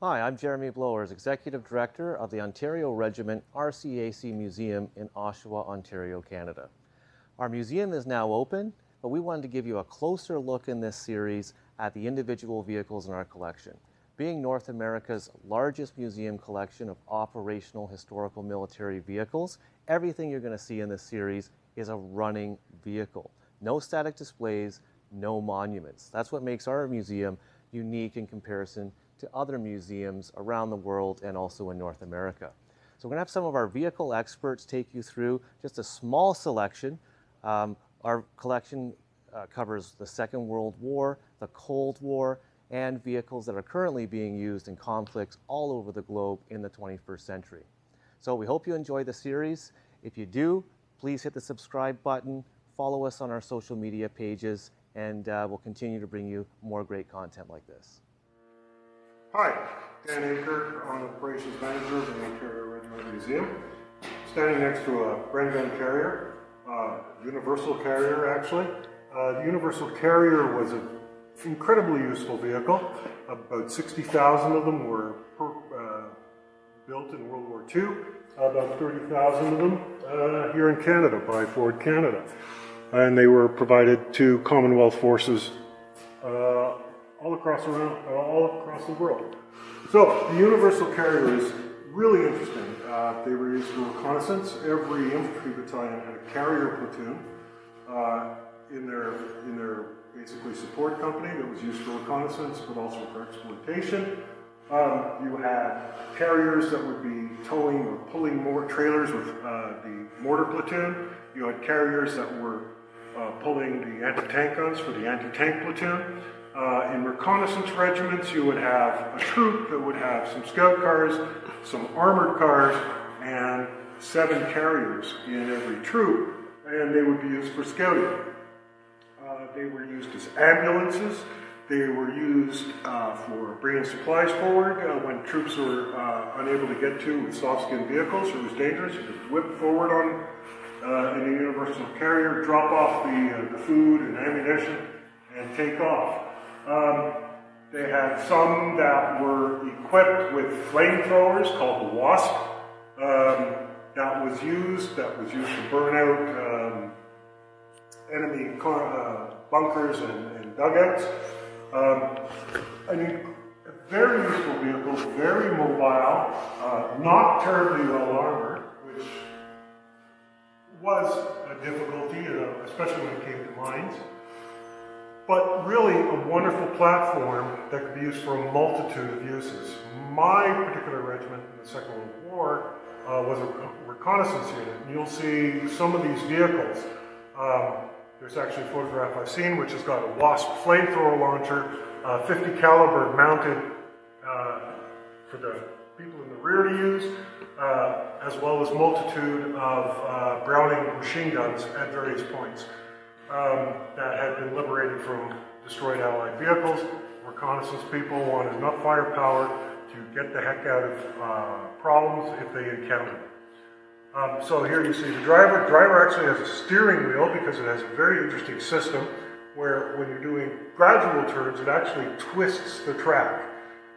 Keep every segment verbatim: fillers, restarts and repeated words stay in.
Hi, I'm Jeremy Blowers, Executive Director of the Ontario Regiment R C A C Museum in Oshawa, Ontario, Canada. Our museum is now open, but we wanted to give you a closer look in this series at the individual vehicles in our collection. Being North America's largest museum collection of operational historical military vehicles, everything you're going to see in this series is a running vehicle. No static displays, no monuments. That's what makes our museum unique in comparison to other museums around the world and also in North America. So we're going to have some of our vehicle experts take you through just a small selection. Um, our collection uh, covers the Second World War, the Cold War, and vehicles that are currently being used in conflicts all over the globe in the twenty-first century. So we hope you enjoy the series. If you do, please hit the subscribe button, follow us on our social media pages, and uh, we'll continue to bring you more great content like this. Hi, Dan Acre, I'm the Operations Manager of the Ontario Regiment Museum. Standing next to a Bren Gun carrier, uh, Universal Carrier actually. Uh, the Universal Carrier was an incredibly useful vehicle. About sixty thousand of them were per, uh, built in World War Two. About thirty thousand of them uh, here in Canada by Ford Canada. And they were provided to Commonwealth forces uh, all across around, uh, all across the world. So the Universal Carrier is really interesting. Uh, they were used for reconnaissance. Every infantry battalion had a carrier platoon uh, in their in their basically support company that was used for reconnaissance, but also for exploitation. Um, you had carriers that would be towing or pulling more trailers with uh, the mortar platoon. You had carriers that were uh, pulling the anti-tank guns for the anti-tank platoon. Uh, in reconnaissance regiments, you would have a troop that would have some scout cars, some armored cars, and seven carriers in every troop, and they would be used for scouting. Uh, they were used as ambulances. They were used uh, for bringing supplies forward uh, when troops were uh, unable to get to with soft-skinned vehicles. It was dangerous. You could whip forward on uh, in a Universal Carrier, drop off the, uh, the food and ammunition, and take off. Um, they had some that were equipped with flamethrowers called the WASP um, that was used, that was used to burn out um, enemy uh, bunkers and, and dugouts. Um, I mean, a very useful vehicle, very mobile, uh, not terribly well armored, which was a difficulty, uh, especially when it came to mines. But really a wonderful platform that could be used for a multitude of uses. My particular regiment in the Second World War uh, was a reconnaissance unit, and you'll see some of these vehicles. Um, there's actually a photograph I've seen which has got a WASP flamethrower launcher, uh, fifty caliber mounted uh, for the people in the rear to use, uh, as well as multitude of uh, Browning machine guns at various points. Um, that had been liberated from destroyed Allied vehicles. Reconnaissance people wanted enough firepower to get the heck out of uh, problems if they encountered them. Um, so here you see the driver. The driver actually has a steering wheel because it has a very interesting system where when you're doing gradual turns, it actually twists the track.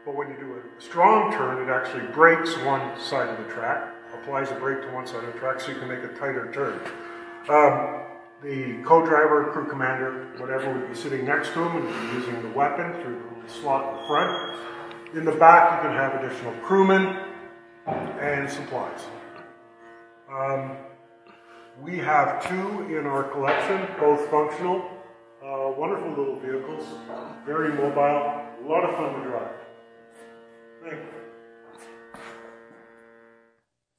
But when you do a strong turn, it actually breaks one side of the track, applies a brake to one side of the track so you can make a tighter turn. Um, The co-driver, crew commander, whatever, would be sitting next to him and be using the weapon through the little slot in the front. In the back, you can have additional crewmen and supplies. Um, we have two in our collection, both functional, uh, wonderful little vehicles, very mobile, a lot of fun to drive. Thank you.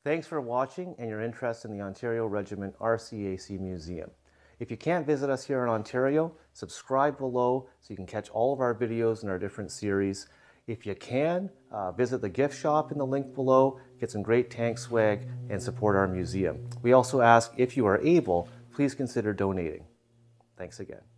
Thanks for watching and your interest in the Ontario Regiment R C A C Museum. If you can't visit us here in Ontario, subscribe below so you can catch all of our videos in our different series. If you can, uh, visit the gift shop in the link below, get some great tank swag, and support our museum. We also ask if you are able, please consider donating. Thanks again.